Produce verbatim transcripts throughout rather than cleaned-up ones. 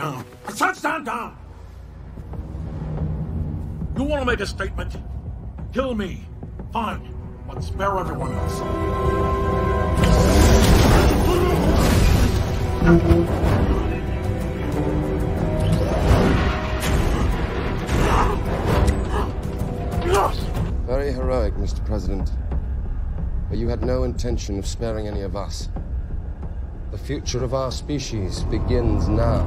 down. I said stand down! You want to make a statement? Kill me. Fine. But spare everyone else. Very heroic, Mister President. But you had no intention of sparing any of us. The future of our species begins now.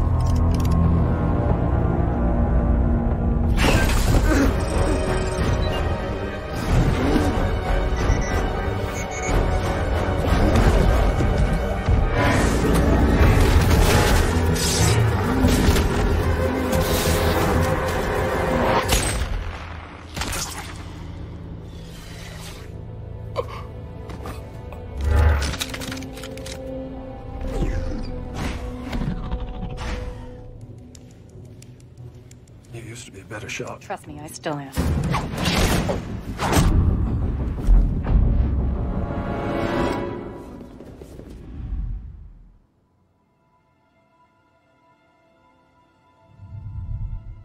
Shot. Trust me, I still am.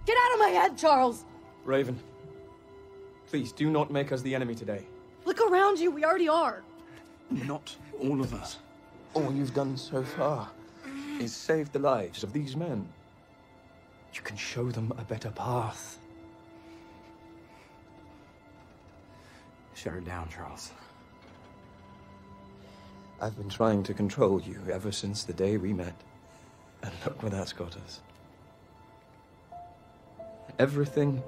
Get out of my head, Charles! Raven, please do not make us the enemy today. Look around you, we already are. Not all of us. All you've done so far is save the lives of these men. You can show them a better path. Shut her down, Charles. I've been trying to control you ever since the day we met. And look where that's got us. Everything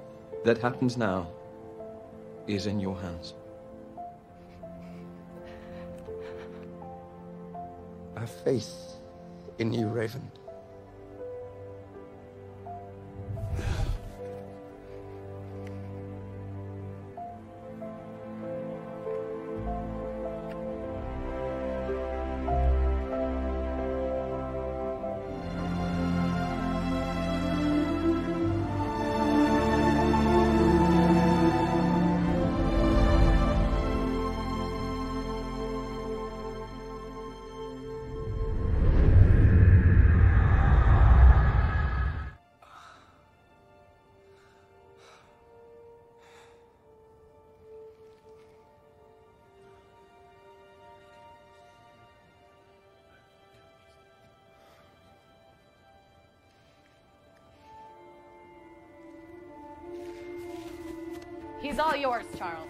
that happens now is in your hands. I have faith in you, Raven. He's all yours, Charles.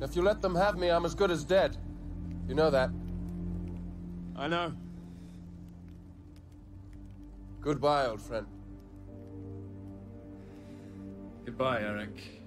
If you let them have me, I'm as good as dead. You know that. I know. Goodbye, old friend. Goodbye, Eric.